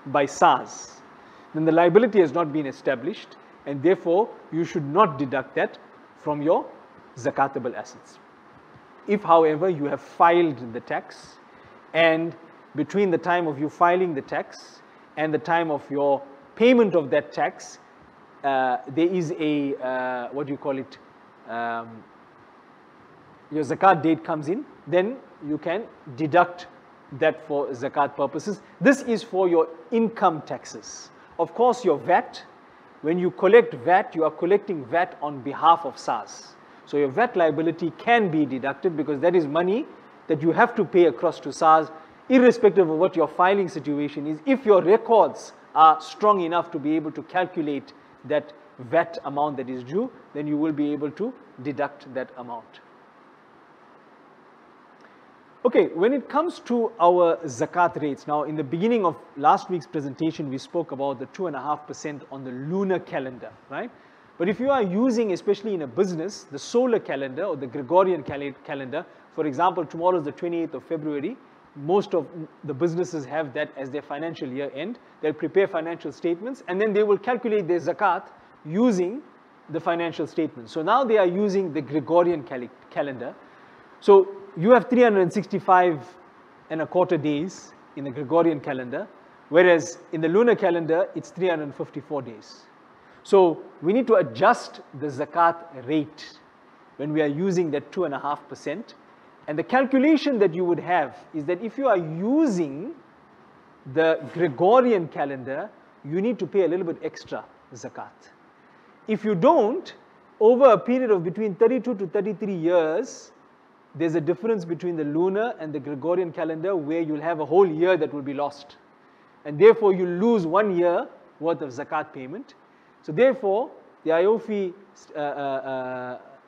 by SARS, then the liability has not been established, and therefore you should not deduct that from your zakatable assets. If, however, you have filed the tax, and between the time of you filing the tax and the time of your payment of that tax, there is a, what do you call it, your zakat date comes in, then you can deduct that for zakat purposes. This is for your income taxes. Of course, your VAT, when you collect VAT, you are collecting VAT on behalf of SARS. So your VAT liability can be deducted because that is money that you have to pay across to SARS, irrespective of what your filing situation is, if your records are strong enough to be able to calculate that VAT amount that is due, then you will be able to deduct that amount. Okay, when it comes to our zakat rates, now in the beginning of last week's presentation, we spoke about the 2.5% on the lunar calendar, right? But if you are using, especially in a business, the solar calendar or the Gregorian calendar, for example, tomorrow is the 28th of February, most of the businesses have that as their financial year end. They'll prepare financial statements and then they will calculate their zakat using the financial statements. So now they are using the Gregorian calendar. So you have 365¼ days in the Gregorian calendar, whereas in the lunar calendar, it's 354 days. So we need to adjust the zakat rate when we are using that 2.5%. And the calculation that you would have is that if you are using the Gregorian calendar, you need to pay a little bit extra zakat. If you don't, over a period of between 32 to 33 years, there's a difference between the lunar and the Gregorian calendar where you'll have a whole year that will be lost. And therefore, you lose 1 year worth of zakat payment. So therefore, the IOFI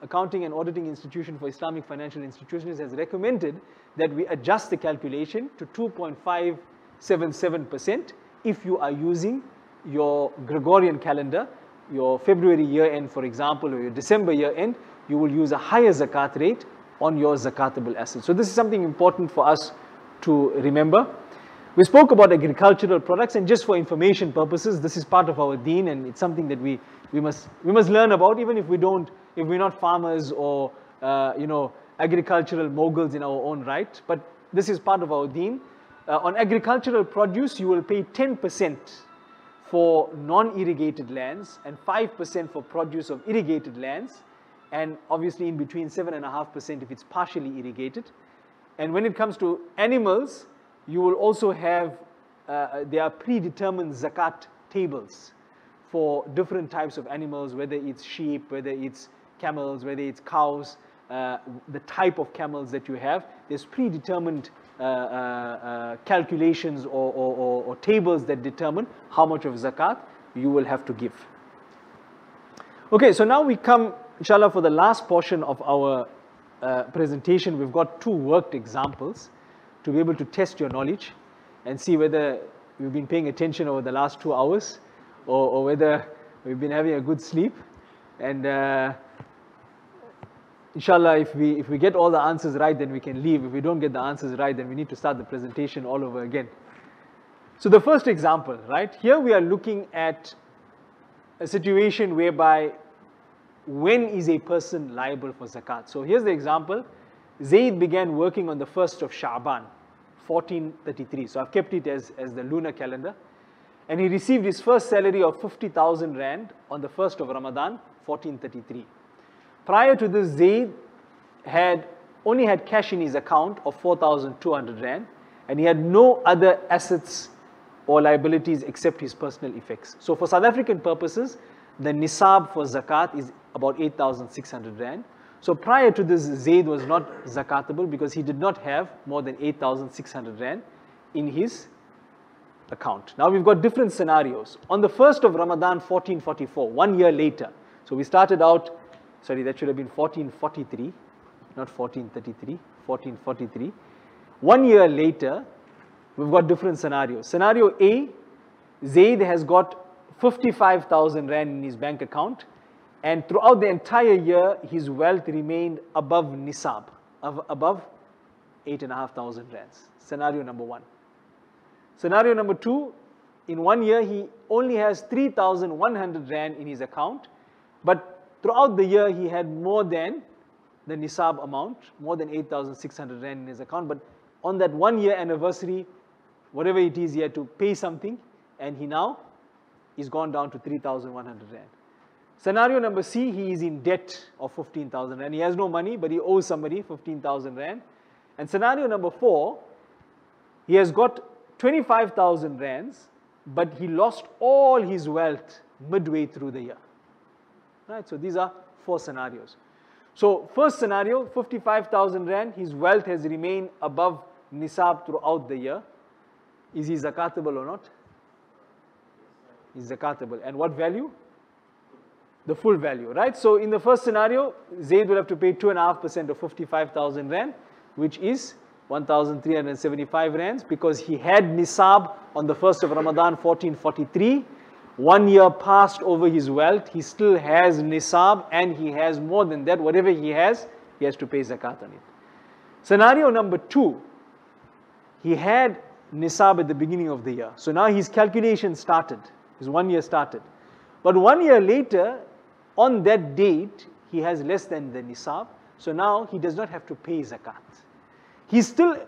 Accounting and Auditing Institution for Islamic Financial Institutions has recommended that we adjust the calculation to 2.577% if you are using your Gregorian calendar, your February year end, for example, or your December year end, you will use a higher zakat rate on your zakatable assets. So this is something important for us to remember. We spoke about agricultural products, and just for information purposes, this is part of our deen, and it's something that we must learn about, even if we don't, if we're not farmers or you know, agricultural moguls in our own right. But this is part of our deen. On agricultural produce, you will pay 10% for non-irrigated lands and 5% for produce of irrigated lands, and obviously in between 7.5% if it's partially irrigated. And when it comes to animals, you will also have, there are predetermined zakat tables for different types of animals, whether it's sheep, whether it's camels, whether it's cows, the type of camels that you have. There's predetermined calculations or tables that determine how much of zakat you will have to give. Okay, so now we come, inshallah, for the last portion of our presentation. We've got two worked examples to be able to test your knowledge and see whether you've been paying attention over the last 2 hours or whether we've been having a good sleep. And inshallah, if we get all the answers right, then we can leave. If we don't get the answers right, then we need to start the presentation all over again. So the first example, right? Here we are looking at a situation whereby when is a person liable for zakat? So here's the example. Zayd began working on the 1st of Shaban, 1433. So I've kept it as the lunar calendar. And he received his first salary of 50,000 rand on the 1st of Ramadan, 1433. Prior to this, Zayd had only had cash in his account of 4,200 rand, and he had no other assets or liabilities except his personal effects. So for South African purposes, the Nisab for zakat is about 8,600 rand. So prior to this, Zayd was not zakatable because he did not have more than 8,600 rand in his account. Now we've got different scenarios. On the 1st of Ramadan, 1444, 1 year later. So we started out, sorry, that should have been 1443, not 1433, 1443. 1 year later, we've got different scenarios. Scenario A, Zayd has got 55,000 rand in his bank account, and throughout the entire year, his wealth remained above nisab, above 8,500 rands. Scenario number one. Scenario number two, in 1 year, he only has 3,100 rand in his account, but throughout the year, he had more than the nisab amount, more than 8,600 rand in his account, but on that 1 year anniversary, whatever it is, he had to pay something, and he now is gone down to 3,100 rand. Scenario number C, he is in debt of 15,000 rand. He has no money, but he owes somebody 15,000 rand. And scenario number four, he has got 25,000 rands, but he lost all his wealth midway through the year. Right? So these are four scenarios. So first scenario, 55,000 rand, his wealth has remained above nisab throughout the year. Is he zakatable or not? He's zakatable. And what value? The full value, right? So in the first scenario, Zayd will have to pay 2.5% of 55,000 rand, which is 1,375 rands, because he had nisab on the 1st of Ramadan, 1443. 1 year passed over his wealth. He still has nisab, and he has more than that. Whatever he has to pay zakat on it. Scenario number two, he had nisab at the beginning of the year. So now his calculation started. His 1 year started. But 1 year later, on that date, he has less than the nisab. So now he does not have to pay zakat. He's still,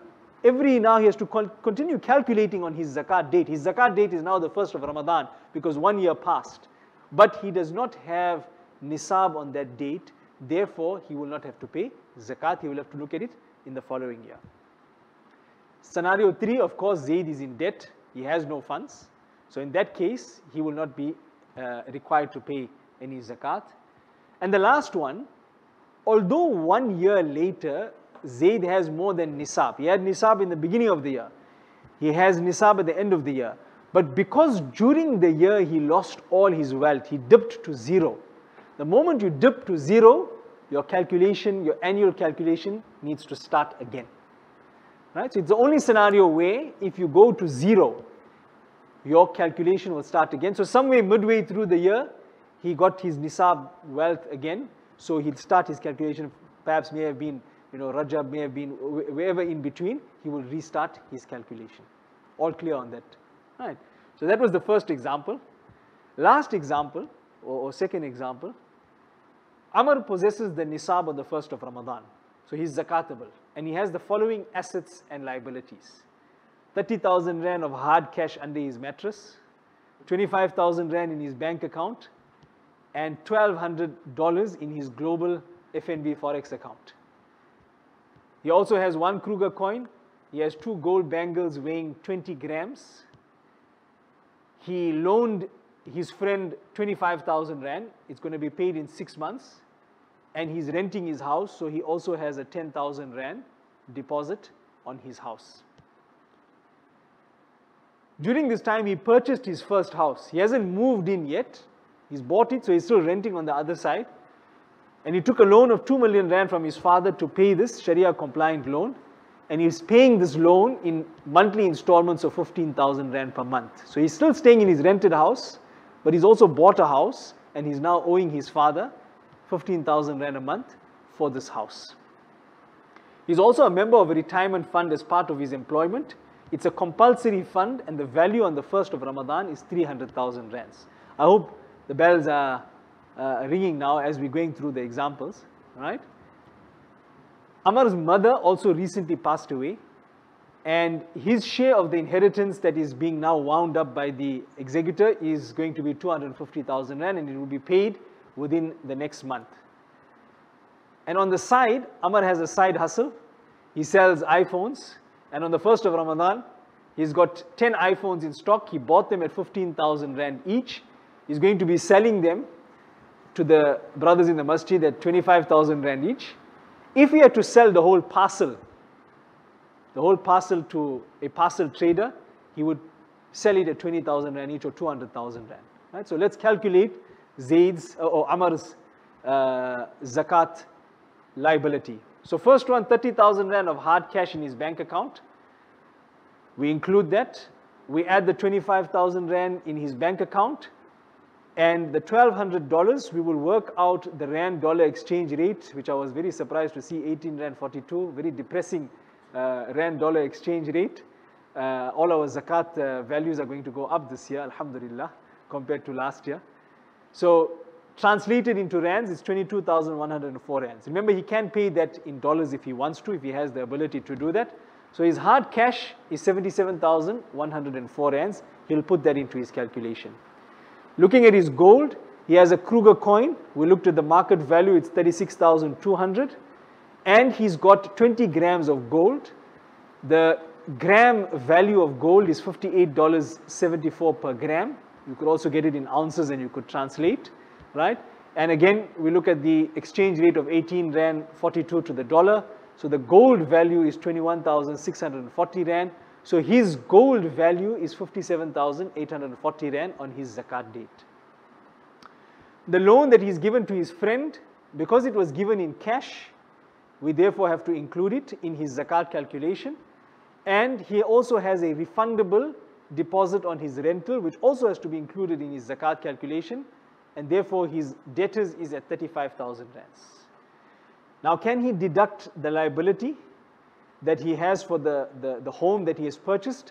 now he has to continue calculating on his zakat date. His zakat date is now the 1st of Ramadan because 1 year passed. But he does not have nisab on that date. Therefore, he will not have to pay zakat. He will have to look at it in the following year. Scenario three, of course, Zayd is in debt. He has no funds. So in that case, he will not be required to pay any zakat. And the last one, although 1 year later, Zayd has more than nisab. He had nisab in the beginning of the year. He has nisab at the end of the year. But because during the year he lost all his wealth, he dipped to zero. The moment you dip to zero, your calculation, your annual calculation needs to start again. Right? So it's the only scenario where if you go to zero, your calculation will start again. So somewhere midway through the year, he got his nisab wealth again. So he'd start his calculation, perhaps may have been Rajab, may have been wherever in between, he will restart his calculation. All clear on that, right? So that was the first example. Last example, or second example, Amr possesses the nisab on the 1st of Ramadan. So he's zakatable, and he has the following assets and liabilities. 30,000 rand of hard cash under his mattress, 25,000 rand in his bank account, and $1,200 in his global FNB forex account. He also has one Kruger coin. He has two gold bangles weighing 20 grams. He loaned his friend 25,000 rand. It's going to be paid in 6 months. And he's renting his house, so he also has a 10,000 rand deposit on his house. During this time, he purchased his first house. He hasn't moved in yet. He's bought it, so he's still renting on the other side. And he took a loan of 2 million rand from his father to pay this Sharia compliant loan. And he's paying this loan in monthly installments of 15,000 rand per month. So he's still staying in his rented house, but he's also bought a house, and he's now owing his father 15,000 rand a month for this house. He's also a member of a retirement fund as part of his employment. It's a compulsory fund, and the value on the 1st of Ramadan is 300,000 rands. I hope the bells are ringing now as we're going through the examples, right? Amar's mother also recently passed away, and his share of the inheritance that is being now wound up by the executor is going to be 250,000 Rand, and it will be paid within the next month. And on the side, Amar has a side hustle. He sells iPhones, and on the 1st of Ramadan, he's got 10 iPhones in stock. He bought them at 15,000 Rand each. He's going to be selling them to the brothers in the masjid at 25,000 Rand each. If he had to sell the whole parcel to a parcel trader, he would sell it at 20,000 Rand each, or 200,000 Rand. Right? So let's calculate Zaid's or Amar's zakat liability. So first one, 30,000 Rand of hard cash in his bank account. We include that. We add the 25,000 Rand in his bank account and the $1,200. We will work out the Rand-dollar exchange rate, which I was very surprised to see, 18 Rand 42, very depressing Rand-dollar exchange rate. All our zakat values are going to go up this year, Alhamdulillah, compared to last year. So translated into rands, it's 22,104 rands. Remember, he can pay that in dollars if he wants to, if he has the ability to do that. So his hard cash is 77,104 rands. He'll put that into his calculation. Looking at his gold, he has a Kruger coin. We looked at the market value, it's 36,200. And he's got 20 grams of gold. The gram value of gold is $58.74 per gram. You could also get it in ounces and you could translate. Right? And again, we look at the exchange rate of 18 Rand 42 to the dollar. So the gold value is 21,640 Rand. So his gold value is 57,840 Rand on his zakat date. The loan that he's given to his friend, because it was given in cash, we therefore have to include it in his zakat calculation. And he also has a refundable deposit on his rental, which also has to be included in his zakat calculation. And therefore his debtors is at 35,000 rands. Now, can he deduct the liability that he has for the home that he has purchased?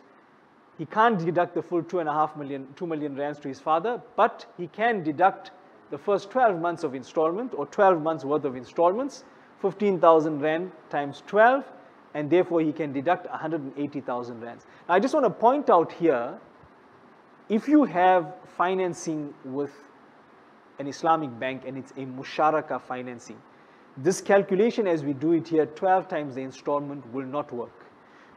He can't deduct the full 2 million rands to his father, but he can deduct the first 12 months of installment, or 12 months worth of installments, 15,000 rand times 12, and therefore he can deduct 180,000 rands. Now, I just want to point out here, if you have financing with an Islamic bank and it's a Musharaka financing, this calculation as we do it here, 12 times the installment, will not work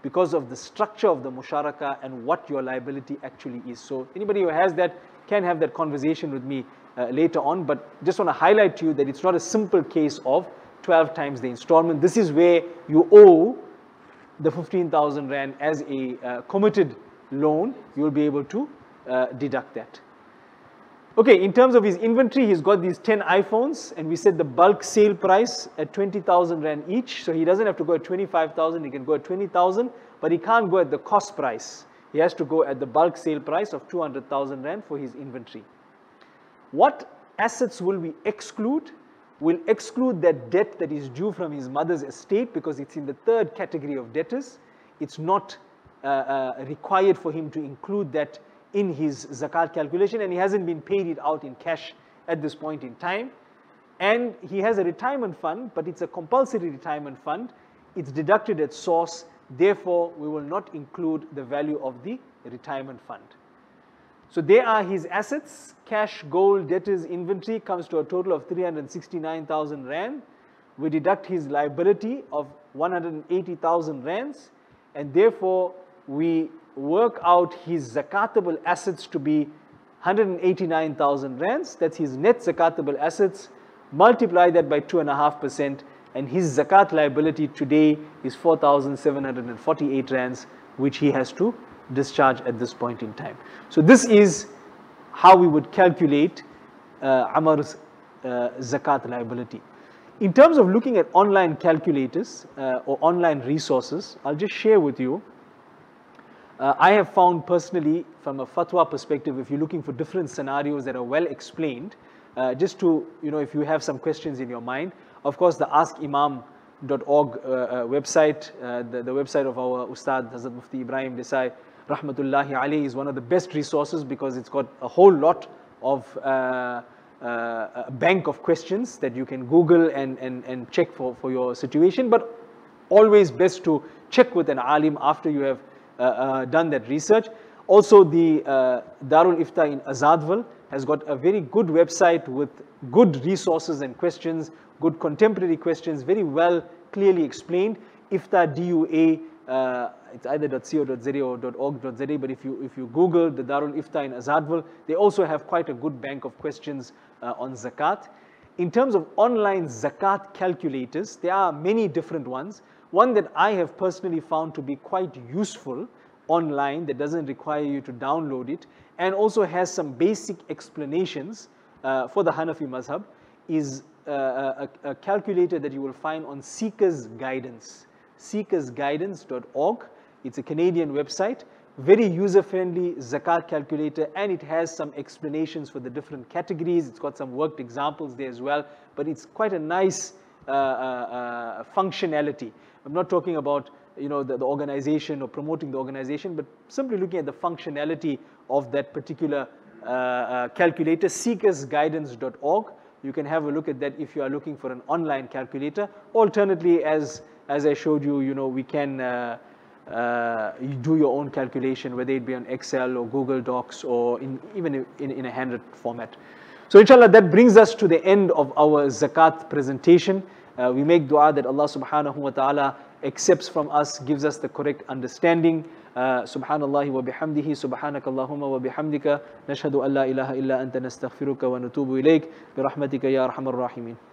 because of the structure of the Musharaka and what your liability actually is. So anybody who has that can have that conversation with me later on, but just want to highlight to you that it's not a simple case of 12 times the installment. This is where you owe the 15,000 Rand as a committed loan. You will be able to deduct that. Okay, in terms of his inventory, he's got these 10 iPhones, and we said the bulk sale price at 20,000 Rand each. So he doesn't have to go at 25,000, he can go at 20,000, but he can't go at the cost price. He has to go at the bulk sale price of 200,000 Rand for his inventory. What assets will we exclude? We'll exclude that debt that is due from his mother's estate, because it's in the third category of debtors. It's not required for him to include that in his zakat calculation, and he hasn't been paid it out in cash at this point in time. And he has a retirement fund, but it's a compulsory retirement fund. It's deducted at source, therefore we will not include the value of the retirement fund. So there are his assets. Cash, gold, debtors, inventory comes to a total of 369,000 Rand. We deduct his liability of 180,000 Rands, and therefore we work out his zakatable assets to be 189,000 rands. That's his net zakatable assets. Multiply that by 2.5%, and his zakat liability today is 4,748 rands, which he has to discharge at this point in time. So this is how we would calculate Amar's zakat liability. In terms of looking at online calculators or online resources, I'll just share with you. I have found personally, from a fatwa perspective, if you're looking for different scenarios that are well explained, just to, you know, if you have some questions in your mind, of course the askimam.org website, the website of our Ustad Hazrat Mufti Ibrahim Desai Rahmatullahi Alayhi, is one of the best resources, because it's got a whole lot of a bank of questions that you can Google and check for your situation. But always best to check with an alim after you have done that research. Also, the Darul Ifta in Azadwal has got a very good website with good resources and questions, good contemporary questions, very well clearly explained. Ifta DUA, it's either .co.za or .org.za, but if you Google the Darul Ifta in Azadwal, they also have quite a good bank of questions on zakat. In terms of online zakat calculators, there are many different ones. One that I have personally found to be quite useful online, that doesn't require you to download it, and also has some basic explanations for the Hanafi Mazhab, is a calculator that you will find on Seeker's Guidance, seekersguidance.org. It's a Canadian website, very user-friendly zakat calculator, and it has some explanations for the different categories. It's got some worked examples there as well, but it's quite a nice functionality. I'm not talking about, you know, the organization or promoting the organization, but simply looking at the functionality of that particular calculator, seekersguidance.org. You can have a look at that if you are looking for an online calculator. Alternatively, as I showed you, you know, we can you do your own calculation, whether it be on Excel or Google Docs or even in a handwritten format. So inshallah, that brings us to the end of our zakat presentation. We make dua that Allah subhanahu wa ta'ala accepts from us, gives us the correct understanding. Subhanallah wa bihamdihi, subhanakallahumma wa bihamdika, nashhadu an la ilaha illa anta nastaghfiruka wa natubu ilayk, bi rahmatika ya arhamar rahimin.